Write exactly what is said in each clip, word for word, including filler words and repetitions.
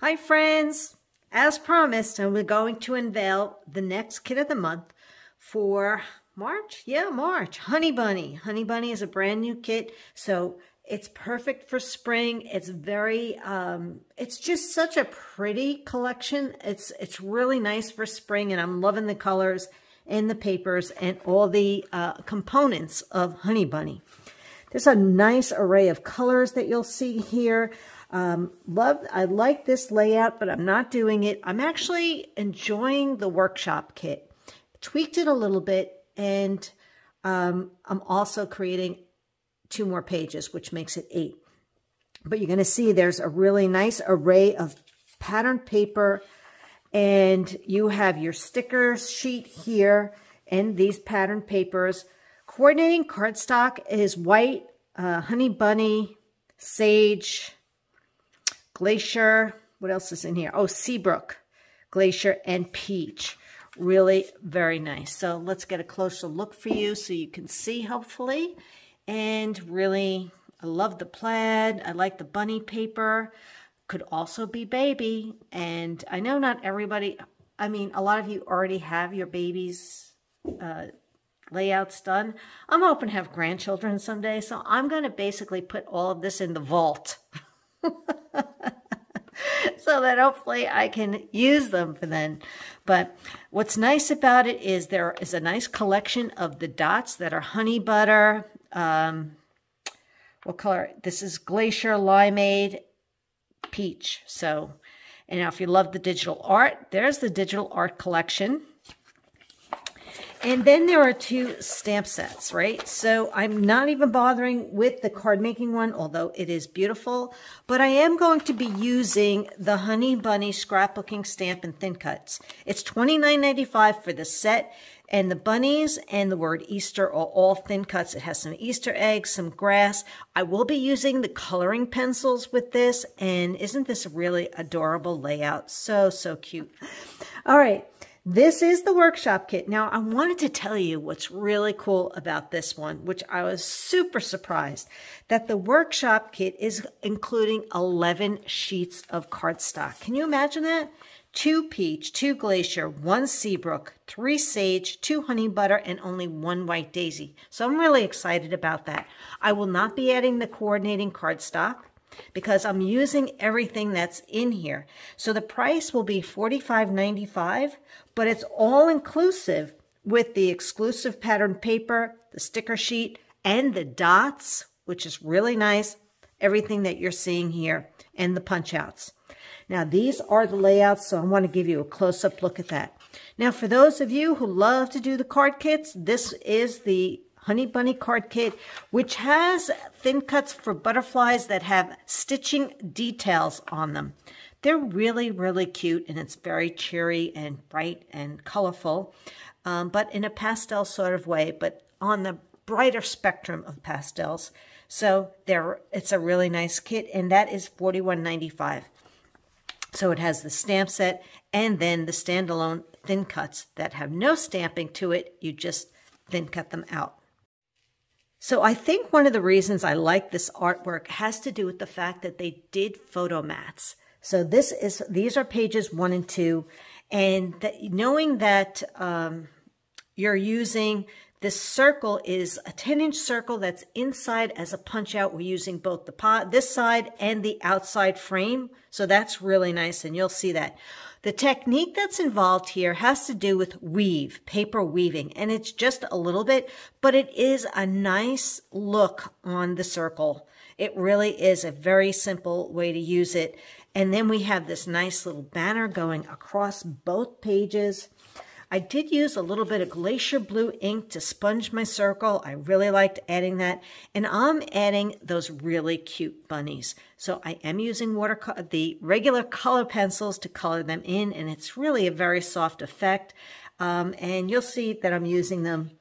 Hi friends, as promised, I'm going to unveil the next kit of the month for March. Yeah, March, Honey Bunny. Honey Bunny is a brand new kit, so it's perfect for spring. It's very, um, it's just such a pretty collection. It's, it's really nice for spring, and I'm loving the colors and the papers and all the uh, components of Honey Bunny. There's a nice array of colors that you'll see here. Um, love, I like this layout, but I'm not doing it. I'm actually enjoying the workshop kit. Tweaked it a little bit, and um, I'm also creating two more pages, which makes it eight. But you're going to see there's a really nice array of patterned paper, and you have your sticker sheet here and these patterned papers. Coordinating cardstock is white, uh, Honey Bunny, Sage, Glacier. What else is in here? Oh, Seabrook, Glacier, and Peach. Really very nice. So let's get a closer look for you so you can see, hopefully. And really, I love the plaid. I like the bunny paper. Could also be baby. And I know not everybody, I mean, a lot of you already have your baby's uh, layouts done. I'm hoping to have grandchildren someday, so I'm going to basically put all of this in the vault so that hopefully I can use them for then. But what's nice about it is there is a nice collection of the dots that are honey butter. Um, what color? This is Glacier, Limeade, Peach. So, and now if you love the digital art, there's the digital art collection. And then there are two stamp sets, right? So I'm not even bothering with the card making one, although it is beautiful. But I am going to be using the Honey Bunny scrapbooking stamp and thin cuts. It's twenty-nine ninety-five for the set, and the bunnies and the word Easter are all thin cuts. It has some Easter eggs, some grass. I will be using the coloring pencils with this, and isn't this really adorable layout? So, so cute. All right. This is the workshop kit. Now, I wanted to tell you what's really cool about this one, which I was super surprised, that the workshop kit is including eleven sheets of cardstock. Can you imagine that? Two Peach, two Glacier, one Seabrook, three Sage, two Honey Butter, and only one White Daisy. So I'm really excited about that. I will not be adding the coordinating cardstock, because I'm using everything that's in here. So the price will be forty-five ninety-five, but it's all inclusive with the exclusive patterned paper, the sticker sheet, and the dots, which is really nice, everything that you're seeing here, and the punch outs. Now, these are the layouts, so I want to give you a close-up look at that. Now, for those of you who love to do the card kits, this is the Honey Bunny card kit, which has thin cuts for butterflies that have stitching details on them. They're really, really cute, and it's very cheery and bright and colorful, um, but in a pastel sort of way, but on the brighter spectrum of pastels. So they're, it's a really nice kit, and that is forty-one ninety-five. So it has the stamp set and then the standalone thin cuts that have no stamping to it. You just thin cut them out. So I think one of the reasons I like this artwork has to do with the fact that they did photo mats. So this is, these are pages one and two, and that, knowing that um, you're using this circle is a ten inch circle that's inside as a punch out. We're using both the pot, this side and the outside frame. So that's really nice, and you'll see that. The technique that's involved here has to do with weave, paper weaving, and it's just a little bit, but it is a nice look on the circle. It really is a very simple way to use it. And then we have this nice little banner going across both pages. I did use a little bit of Glacier Blue ink to sponge my circle. I really liked adding that. And I'm adding those really cute bunnies. So I am using watercolor, the regular color pencils, to color them in, and it's really a very soft effect. Um, and you'll see that I'm using them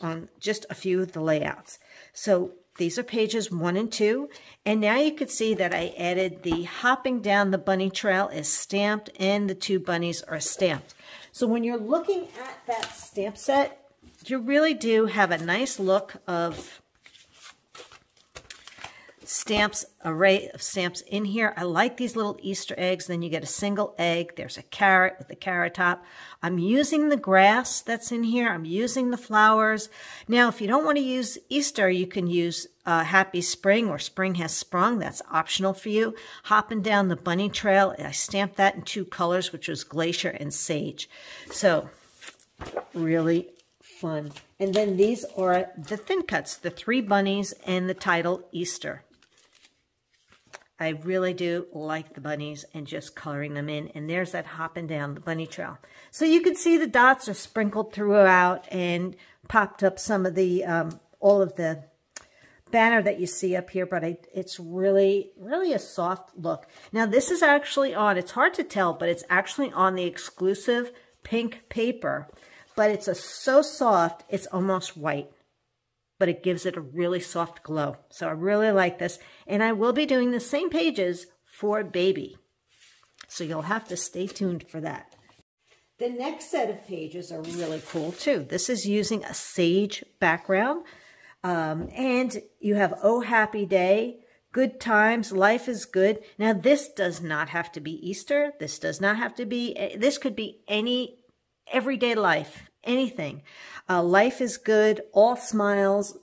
on just a few of the layouts. So these are pages one and two. And now you can see that I added the hopping down the bunny trail is stamped, and the two bunnies are stamped. So when you're looking at that stamp set, you really do have a nice look of stamps, array of stamps in here. I like these little Easter eggs. Then you get a single egg. There's a carrot with the carrot top. I'm using the grass that's in here. I'm using the flowers. Now, if you don't want to use Easter, you can use uh, Happy Spring or Spring Has Sprung. That's optional for you. Hopping down the bunny trail. I stamped that in two colors, which was Glacier and Sage. So really fun. And then these are the thin cuts, the three bunnies and the title Easter. I really do like the bunnies and just coloring them in. And there's that hopping down the bunny trail. So you can see the dots are sprinkled throughout and popped up some of the, um, all of the banner that you see up here. But I, it's really, really a soft look. Now this is actually on, it's hard to tell, but it's actually on the exclusive pink paper. But it's a, so soft, it's almost white. But it gives it a really soft glow. So I really like this. And I will be doing the same pages for baby. So you'll have to stay tuned for that. The next set of pages are really cool too. This is using a sage background. Um, and you have Oh Happy Day, Good Times, Life is Good. Now this does not have to be Easter. This does not have to be, this could be any everyday life. Anything. Uh, Life is Good, All Smiles,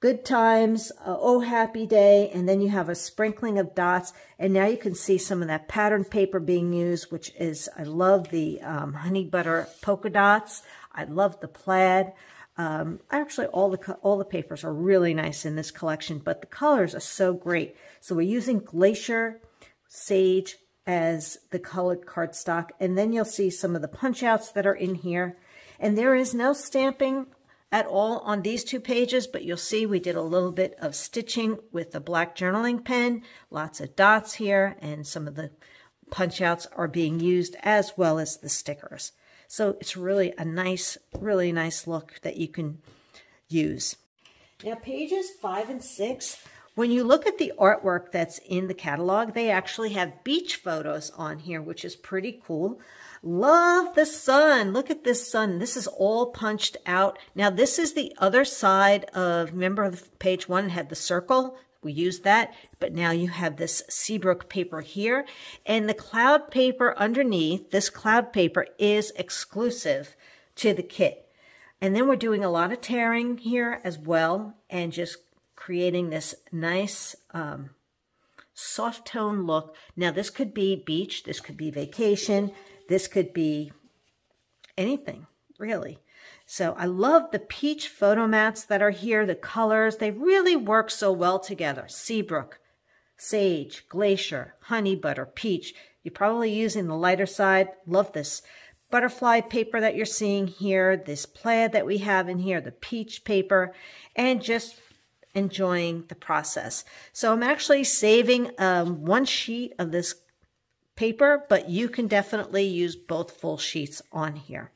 Good Times, uh, Oh Happy Day, and then you have a sprinkling of dots, and now you can see some of that pattern paper being used, which is, I love the um, honey butter polka dots. I love the plaid. Um, actually, all the, all the papers are really nice in this collection, but the colors are so great. So we're using Glacier, Sage as the colored cardstock, and then you'll see some of the punch outs that are in here. And there is no stamping at all on these two pages, but you'll see we did a little bit of stitching with the black journaling pen. Lots of dots here, and some of the punch outs are being used as well as the stickers. So it's really a nice, really nice look that you can use. Now pages five and six, when you look at the artwork that's in the catalog, they actually have beach photos on here, which is pretty cool. Love the sun. Look at this sun. This is all punched out. Now this is the other side of, remember page one had the circle. We used that, but now you have this Seabrook paper here. And the cloud paper underneath, this cloud paper is exclusive to the kit. And then we're doing a lot of tearing here as well and just creating this nice um, soft tone look. Now this could be beach, this could be vacation, this could be anything, really. So I love the peach photo mats that are here, the colors. They really work so well together. Seabrook, Sage, Glacier, Honey Butter, Peach. You're probably using the lighter side. Love this butterfly paper that you're seeing here, this plaid that we have in here, the peach paper, and just enjoying the process. So I'm actually saving um, one sheet of this paper, but you can definitely use both full sheets on here.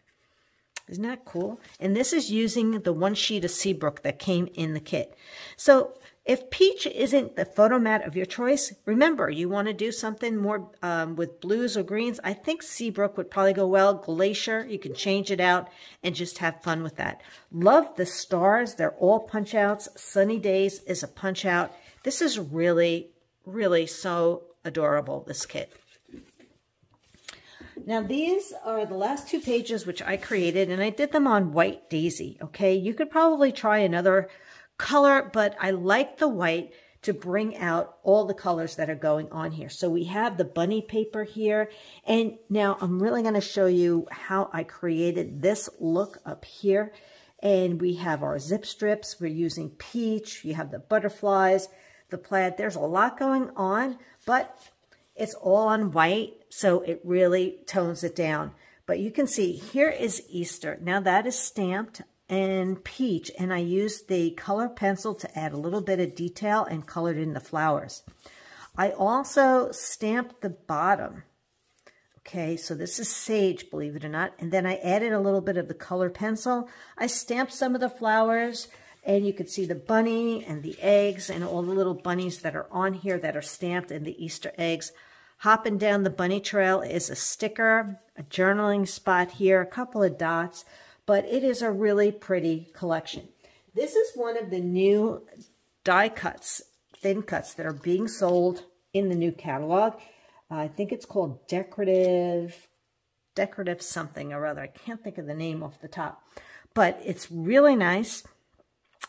Isn't that cool? And this is using the one sheet of Seabrook that came in the kit. So if peach isn't the photo mat of your choice, remember you want to do something more um, with blues or greens. I think Seabrook would probably go well. Glacier, you can change it out and just have fun with that. Love the stars. They're all punch outs. Sunny Days is a punch out. This is really, really so adorable, this kit. Now these are the last two pages which I created, and I did them on white daisy, okay? You could probably try another color, but I like the white to bring out all the colors that are going on here. So we have the bunny paper here, and now I'm really going to show you how I created this look up here. And we have our zip strips, we're using peach, you have the butterflies, the plaid. There's a lot going on, but it's all on white, so it really tones it down. But you can see here is Easter. Now that is stamped and peach, and I used the color pencil to add a little bit of detail and colored in the flowers. I also stamped the bottom. Okay, so this is sage, believe it or not. And then I added a little bit of the color pencil. I stamped some of the flowers, and you can see the bunny and the eggs and all the little bunnies that are on here that are stamped, and the Easter eggs. Hopping down the bunny trail is a sticker, a journaling spot here, a couple of dots, but it is a really pretty collection. This is one of the new die cuts thin cuts that are being sold in the new catalog. Uh, I think it's called decorative, decorative something or other. I can't think of the name off the top, but it's really nice.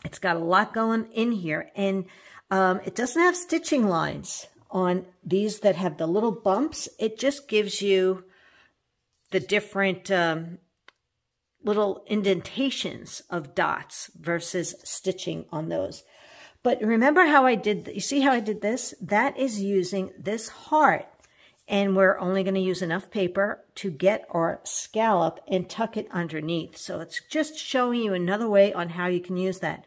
It's got a lot going in here, and um, it doesn't have stitching lines on these that have the little bumps. It just gives you the different um, little indentations of dots versus stitching on those. But remember how I did, you see how I did this? That is using this heart, and we're only going to use enough paper to get our scallop and tuck it underneath. So it's just showing you another way on how you can use that.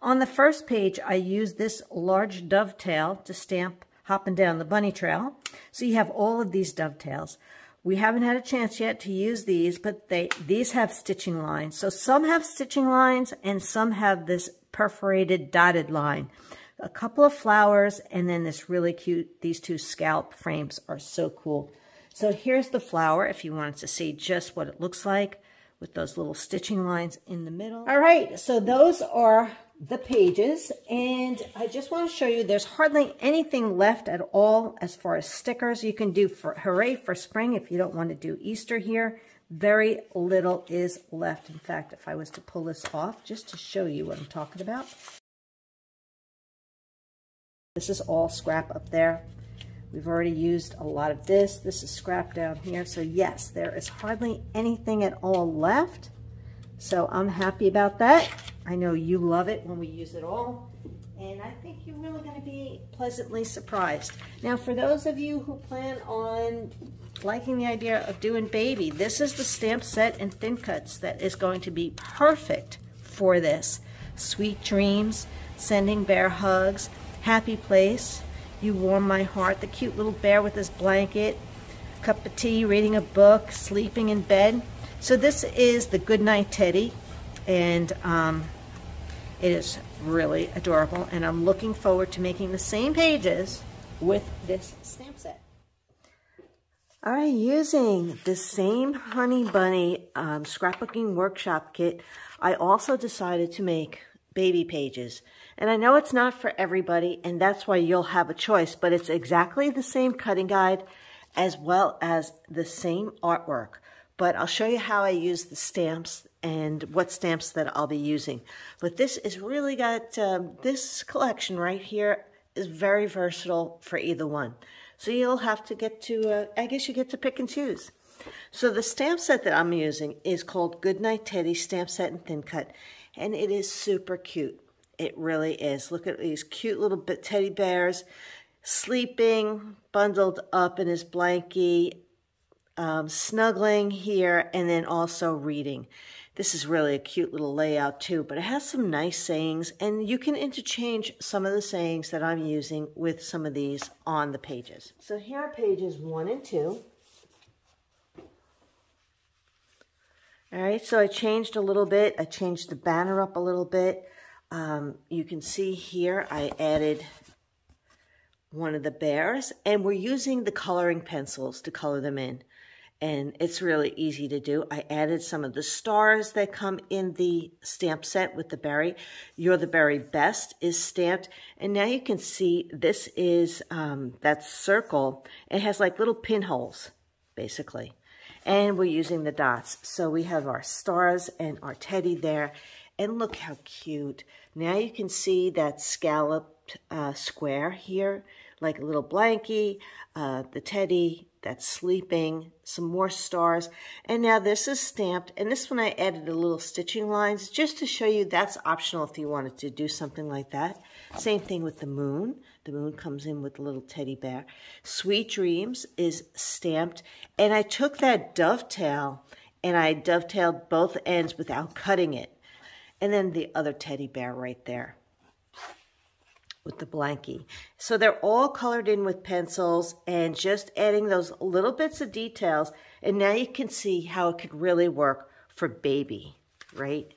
On the first page, I used this large dovetail to stamp hopping down the bunny trail. So you have all of these dovetails. We haven't had a chance yet to use these, but they these have stitching lines. So some have stitching lines and some have this perforated dotted line. A couple of flowers, and then this really cute, these two scallop frames are so cool. So here's the flower if you wanted to see just what it looks like with those little stitching lines in the middle. All right, so those are the pages, and I just want to show you there's hardly anything left at all as far as stickers. You can do for Hooray for Spring if you don't want to do Easter here. Very little is left. In fact, if I was to pull this off just to show you what I'm talking about. This is all scrap up there. We've already used a lot of this. This is scrap down here. So yes, there is hardly anything at all left. So I'm happy about that. I know you love it when we use it all. And I think you're really going to be pleasantly surprised. Now, for those of you who plan on liking the idea of doing baby, this is the stamp set and thin cuts that is going to be perfect for this. Sweet Dreams, Sending Bear Hugs, Happy Place, You Warm My Heart, the cute little bear with his blanket, cup of tea, reading a book, sleeping in bed. So this is the Goodnight Teddy, and um, it is really adorable, and I'm looking forward to making the same pages with this stamp set. All right, using the same Honey Bunny um, scrapbooking workshop kit, I also decided to make baby pages. And I know it's not for everybody, and that's why you'll have a choice, but it's exactly the same cutting guide as well as the same artwork. But I'll show you how I use the stamps and what stamps that I'll be using. But this is really got, um, this collection right here is very versatile for either one. So you'll have to get to, uh, I guess you get to pick and choose. So the stamp set that I'm using is called Goodnight Teddy Stamp Set and Thin Cut, and it is super cute. It really is. Look at these cute little bit teddy bears sleeping, bundled up in his blankie, um, snuggling here, and then also reading. This is really a cute little layout too, but it has some nice sayings, and you can interchange some of the sayings that I'm using with some of these on the pages. So here are pages one and two. All right, so I changed a little bit. I changed the banner up a little bit. Um, you can see here I added one of the bears, and we're using the coloring pencils to color them in, and it's really easy to do. I added some of the stars that come in the stamp set with the berry. You're the Berry Best is stamped, and now you can see this is um, that circle. It has like little pinholes basically, and we're using the dots. So we have our stars and our teddy there. And look how cute. Now you can see that scalloped uh, square here, like a little blankie, uh, the teddy that's sleeping, some more stars. And now this is stamped. And this one I added a little stitching lines just to show you that's optional if you wanted to do something like that. Same thing with the moon. The moon comes in with a little teddy bear. Sweet Dreams is stamped. And I took that dovetail and I dovetailed both ends without cutting it. And then the other teddy bear right there with the blankie. So they're all colored in with pencils and just adding those little bits of details. And now you can see how it could really work for baby, right?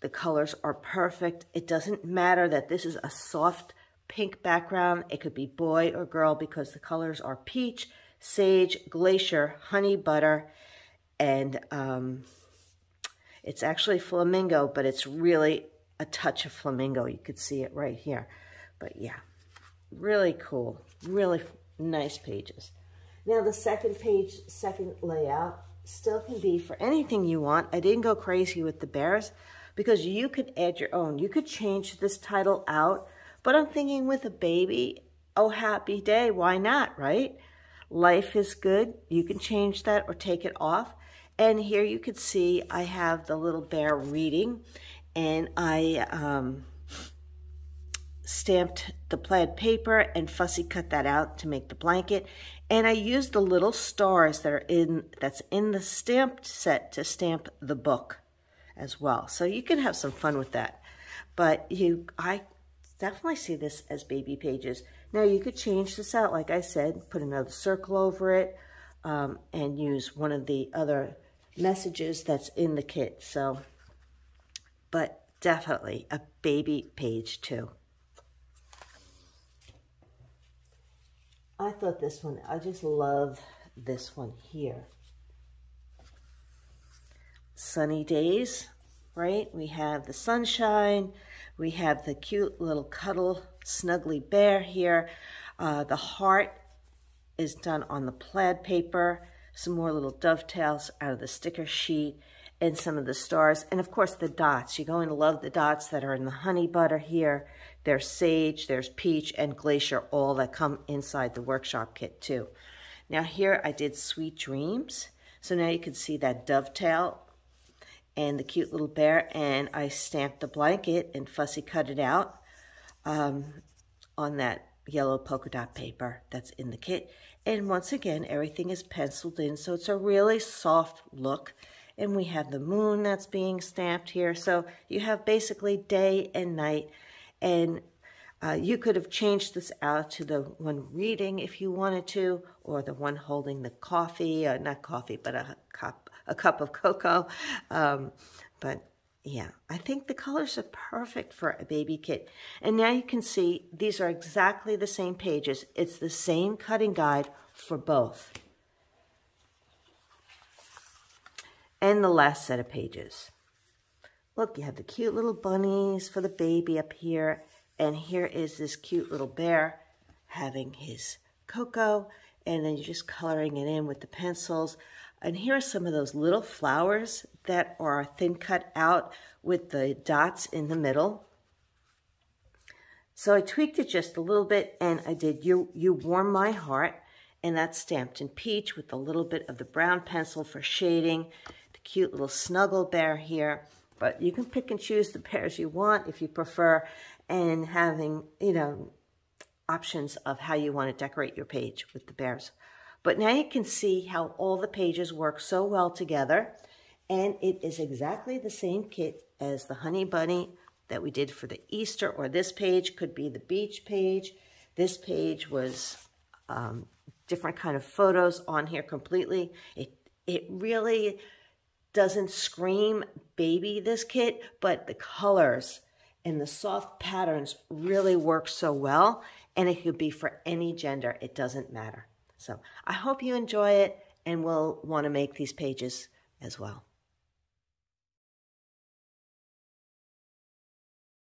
The colors are perfect. It doesn't matter that this is a soft pink background. It could be boy or girl because the colors are peach, sage, glacier, honey butter, and um, it's actually flamingo, but it's really a touch of flamingo. You could see it right here. But yeah, really cool, really nice pages. Now the second page, second layout, still can be for anything you want. I didn't go crazy with the bears because you could add your own. You could change this title out, but I'm thinking with a baby, oh, happy day, why not, right? Life is good. You can change that or take it off. And here you could see I have the little bear reading, and I um, stamped the plaid paper and fussy cut that out to make the blanket. And I used the little stars that are in, that's in the stamped set to stamp the book as well. So you can have some fun with that. But you, I definitely see this as baby pages. Now you could change this out, like I said, put another circle over it, um, and use one of the other messages that's in the kit. So, but definitely a baby page too. I thought this one, I just love this one here. Sunny days, right? We have the sunshine. We have the cute little cuddle, snuggly bear here. Uh, the heart is done on the plaid paper. Some more little dovetails out of the sticker sheet and some of the stars. And of course the dots. You're going to love the dots that are in the honey butter here. There's sage, there's peach, and glacier, all that come inside the workshop kit too. Now here I did sweet dreams. So now you can see that dovetail and the cute little bear, and I stamped the blanket and fussy cut it out um, on that yellow polka dot paper that's in the kit. And once again, everything is penciled in, so it's a really soft look. And we have the moon that's being stamped here. So you have basically day and night. And uh, you could have changed this out to the one reading if you wanted to, or the one holding the coffee, uh, not coffee, but a cup, a cup of cocoa. Um, but yeah, I think the colors are perfect for a baby kit. And now you can see these are exactly the same pages. It's the same cutting guide for both. And the last set of pages. Look, you have the cute little bunnies for the baby up here. And here is this cute little bear having his cocoa. And then you're just coloring it in with the pencils. And here are some of those little flowers that are thin cut out with the dots in the middle. So I tweaked it just a little bit, and I did You, You Warm My Heart. And that's stamped in peach with a little bit of the brown pencil for shading. The cute little snuggle bear here. But you can pick and choose the pairs you want if you prefer, and having, you know, options of how you want to decorate your page with the bears. But now you can see how all the pages work so well together, and it is exactly the same kit as the Honey Bunny that we did for the Easter, or this page could be the beach page. This page was um, different kind of photos on here completely. It, it really doesn't scream baby, this kit, but the colors and the soft patterns really work so well, and it could be for any gender. It doesn't matter. So I hope you enjoy it, and we'll want to make these pages as well.